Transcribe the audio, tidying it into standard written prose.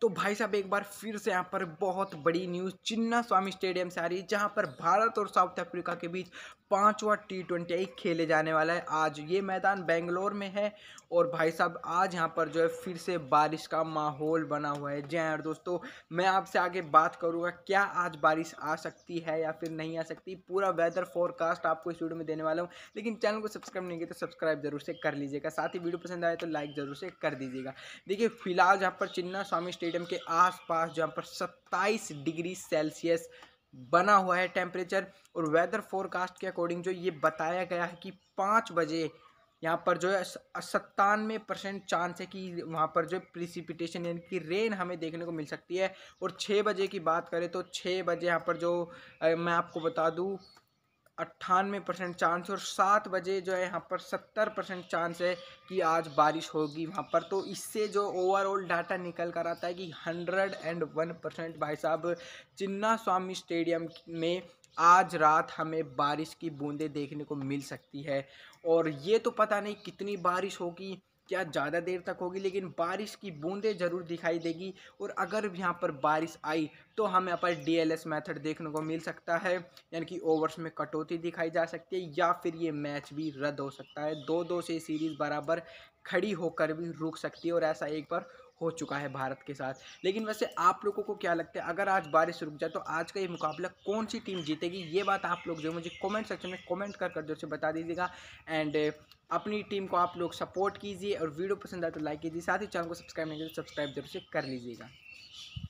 तो भाई साहब एक बार फिर से यहाँ पर बहुत बड़ी न्यूज़ चिन्नास्वामी स्टेडियम से आ रही है, जहाँ पर भारत और साउथ अफ्रीका के बीच 5वां T20 खेले जाने वाला है। आज ये मैदान बेंगलोर में है और भाई साहब आज यहाँ पर जो है फिर से बारिश का माहौल बना हुआ है। जय हिंद दोस्तों, मैं आपसे आगे बात करूँगा क्या आज बारिश आ सकती है या फिर नहीं आ सकती, पूरा वेदर फोरकास्ट आपको इस वीडियो में देने वाला हूँ। लेकिन चैनल को सब्सक्राइब नहीं किया तो सब्सक्राइब जरूर से कर लीजिएगा, साथ ही वीडियो पसंद आए तो लाइक जरूर से कर दीजिएगा। देखिए फिलहाल यहाँ पर चिन्नास्वामी स्टेडियम के आसपास जहाँ पर 27 डिग्री सेल्सियस बना हुआ है टेम्परेचर, और वेदर फोरकास्ट के अकॉर्डिंग जो ये बताया गया है कि 5 बजे यहाँ पर जो है 97% चांस है कि वहाँ पर जो प्रिसिपिटेशन यानी कि रेन हमें देखने को मिल सकती है। और 6 बजे की बात करें तो 6 बजे यहाँ पर जो मैं आपको बता दूँ 98% चांस, और 7 बजे जो है यहाँ पर 70% चांस है कि आज बारिश होगी वहाँ पर। तो इससे जो ओवरऑल डाटा निकल कर आता है कि 101% भाई साहब चिन्नास्वामी स्टेडियम में आज रात हमें बारिश की बूंदें देखने को मिल सकती है। और ये तो पता नहीं कितनी बारिश होगी, क्या ज़्यादा देर तक होगी, लेकिन बारिश की बूंदें ज़रूर दिखाई देगी। और अगर यहाँ पर बारिश आई तो हम यहाँ पर DLS मेथड देखने को मिल सकता है, यानी कि ओवर्स में कटौती दिखाई जा सकती है या फिर ये मैच भी रद्द हो सकता है। 2-2 से सीरीज़ बराबर खड़ी होकर भी रुक सकती है, और ऐसा एक बार हो चुका है भारत के साथ। लेकिन वैसे आप लोगों को क्या लगता है, अगर आज बारिश रुक जाए तो आज का ये मुकाबला कौन सी टीम जीतेगी? ये बात आप लोग जो मुझे कमेंट सेक्शन में कमेंट कर जो से बता दीजिएगा। एंड अपनी टीम को आप लोग सपोर्ट कीजिए, और वीडियो पसंद आए तो लाइक कीजिए, साथ ही चैनल को सब्सक्राइब नहीं करें तो सब्सक्राइब जरूर से कर लीजिएगा।